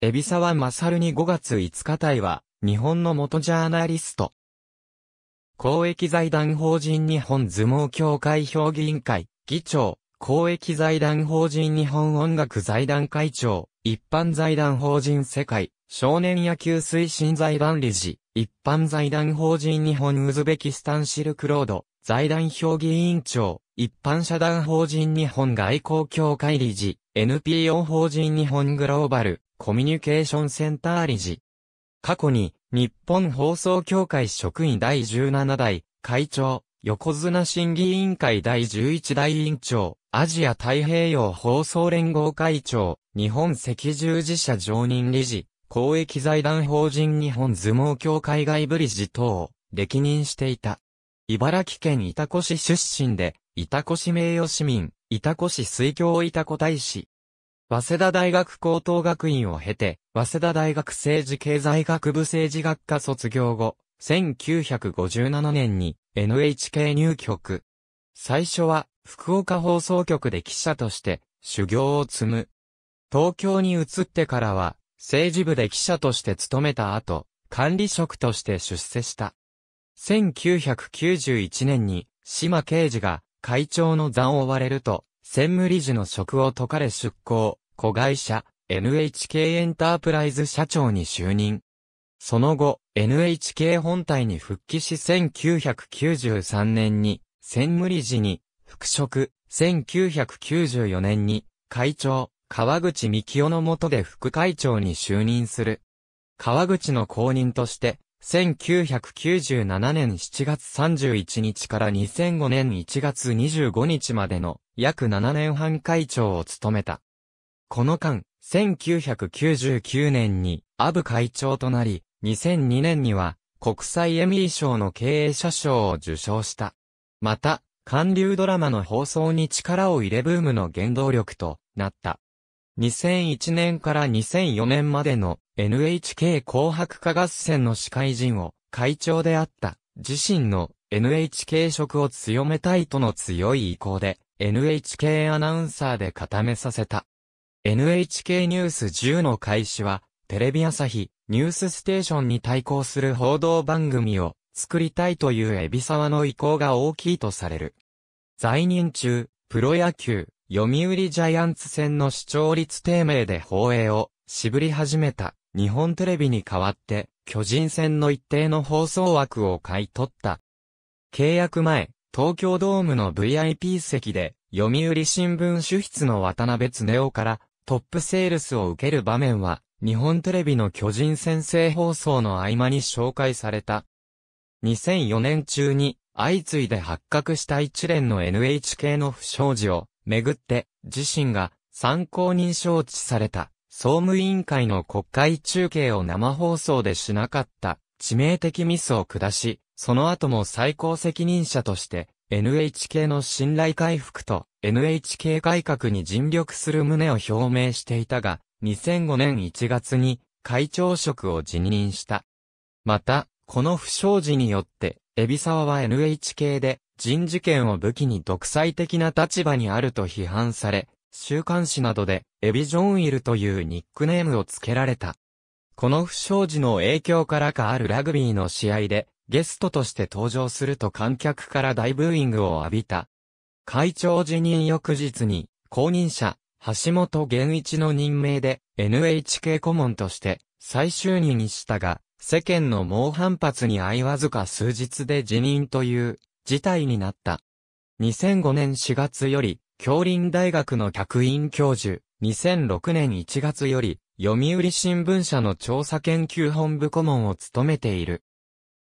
海老沢勝に5月5日隊は、日本の元ジャーナリスト。公益財団法人日本相撲協会評議員会、議長、公益財団法人日本音楽財団会長、一般財団法人世界、少年野球推進財団理事、一般財団法人日本ウズベキスタンシルクロード、財団評議委員長、一般社団法人日本外交協会理事、NPO 法人日本グローバル、コミュニケーションセンター理事。過去に、日本放送協会職員第17代、会長、横綱審議委員会第11代委員長、アジア太平洋放送連合会長、日本赤十字社常任理事、公益財団法人日本相撲協会外部理事等を、歴任していた。茨城県潮来市出身で、潮来市名誉市民、潮来市水郷潮来大使。早稲田大学高等学院を経て、早稲田大学政治経済学部政治学科卒業後、1957年に NHK 入局。最初は福岡放送局で記者として修行を積む。東京に移ってからは政治部で記者として勤めた後、管理職として出世した。1991年に島啓二が会長の座を追われると、専務理事の職を解かれ出向、子会社、NHK エンタープライズ社長に就任。その後、NHK 本体に復帰し1993年に、専務理事に、復職、1994年に、会長、川口幹夫の下で副会長に就任する。川口の後任として、1997年7月31日から2005年1月25日までの約7年半会長を務めた。この間、1999年にABU会長となり、2002年には国際エミー賞の経営者賞を受賞した。また、韓流ドラマの放送に力を入れブームの原動力となった。2001年から2004年までの NHK 紅白歌合戦の司会陣を会長であった自身の NHK 色を強めたいとの強い意向で NHK アナウンサーで固めさせた。NHK ニュース10の開始はテレビ朝日ニュースステーションに対抗する報道番組を作りたいという海老沢の意向が大きいとされる。在任中、プロ野球、読売ジャイアンツ戦の視聴率低迷で放映を渋り始めた日本テレビに代わって巨人戦の一定の放送枠を買い取った。契約前、東京ドームの VIP 席で読売新聞主筆の渡辺恒夫からトップセールスを受ける場面は日本テレビの巨人戦生放送の合間に紹介された。2004年中に相次いで発覚した一連の NHK の不祥事をめぐって、自身が参考人招致された、総務委員会の国会中継を生放送でしなかった、致命的ミスを下し、その後も最高責任者として、NHK の信頼回復と NHK 改革に尽力する旨を表明していたが、2005年1月に会長職を辞任した。また、この不祥事によって、海老沢は NHK で、人事権を武器に独裁的な立場にあると批判され、週刊誌などで、エビジョンイルというニックネームを付けられた。この不祥事の影響からかあるラグビーの試合で、ゲストとして登場すると観客から大ブーイングを浴びた。会長辞任翌日に、後任者、橋本源一の任命で、NHK 顧問として、再就任したが、世間の猛反発に遭いわずか数日で辞任という、事態になった。2005年4月より、杏林大学の客員教授、2006年1月より、読売新聞社の調査研究本部顧問を務めている。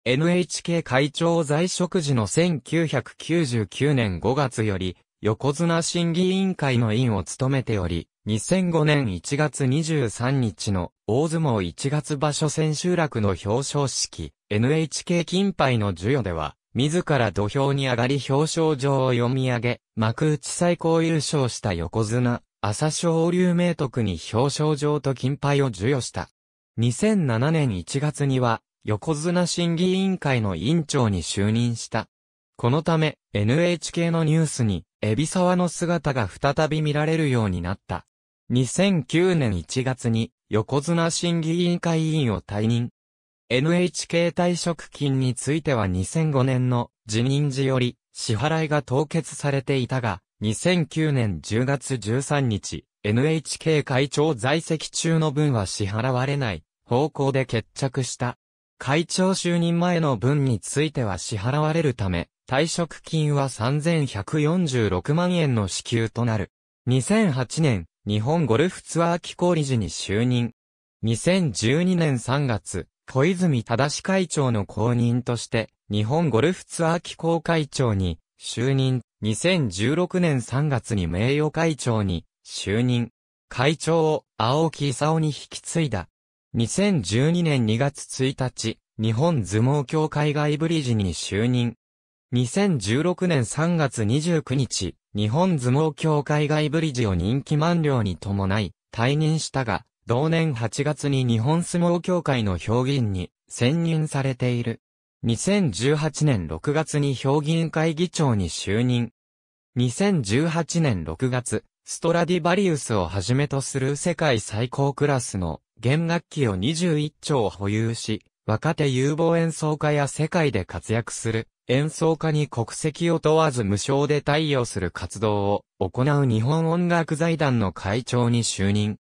NHK 会長在職時の1999年5月より、横綱審議委員会の委員を務めており、2005年1月23日の大相撲1月場所千秋楽の表彰式、NHK 金杯の授与では、自ら土俵に上がり表彰状を読み上げ、幕内最高優勝した横綱、朝青龍明徳に表彰状と金杯を授与した。2007年1月には、横綱審議委員会の委員長に就任した。このため、NHK のニュースに、海老沢の姿が再び見られるようになった。2009年1月に、横綱審議委員会委員を退任。NHK 退職金については2005年の辞任時より支払いが凍結されていたが、2009年10月13日、NHK 会長在籍中の分は支払われない方向で決着した。会長就任前の分については支払われるため、退職金は3146万円の支給となる。2008年、日本ゴルフツアー機構理事に就任。2012年3月、小泉忠会長の後任として、日本ゴルフツアー機構会長に就任。2016年3月に名誉会長に就任。会長を青木功に引き継いだ。2012年2月1日、日本相撲協会外部理事に就任。2016年3月29日、日本相撲協会外部理事を任期満了に伴い退任したが、同年8月に日本相撲協会の評議員に選任されている。2018年6月に評議員会議長に就任。2018年6月、ストラディバリウスをはじめとする世界最高クラスの弦楽器を21丁保有し、若手有望演奏家や世界で活躍する演奏家に国籍を問わず無償で貸与する活動を行う日本音楽財団の会長に就任。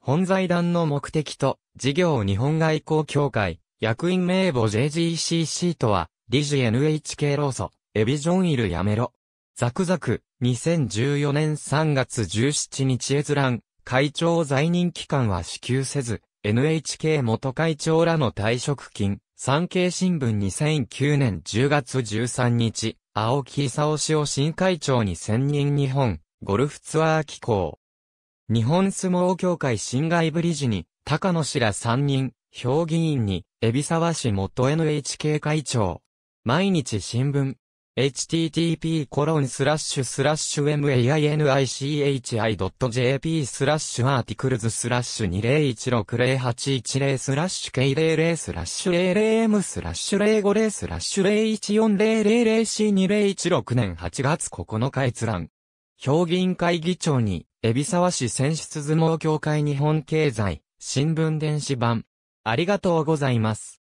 本財団の目的と事業日本外交協会、役員名簿 JGCC とは、理事 NHK 労組、エビジョンイルやめろ。ザクザク、2014年3月17日閲覧、会長在任期間は支給せず、NHK 元会長らの退職金、産経新聞2009年10月13日、青木功氏を新会長に選任日本、ゴルフツアー機構。日本相撲協会新外部理事に、高野氏ら3人、評議員に、海老沢氏元 NHK 会長。毎日新聞。http://web/articles/2018.jp/2018-k000810-k00m/00810-005-00810-00400-2016 年8月9日閲覧。評議員会議長に、海老沢氏選出相撲協会日本経済、新聞電子版。ありがとうございます。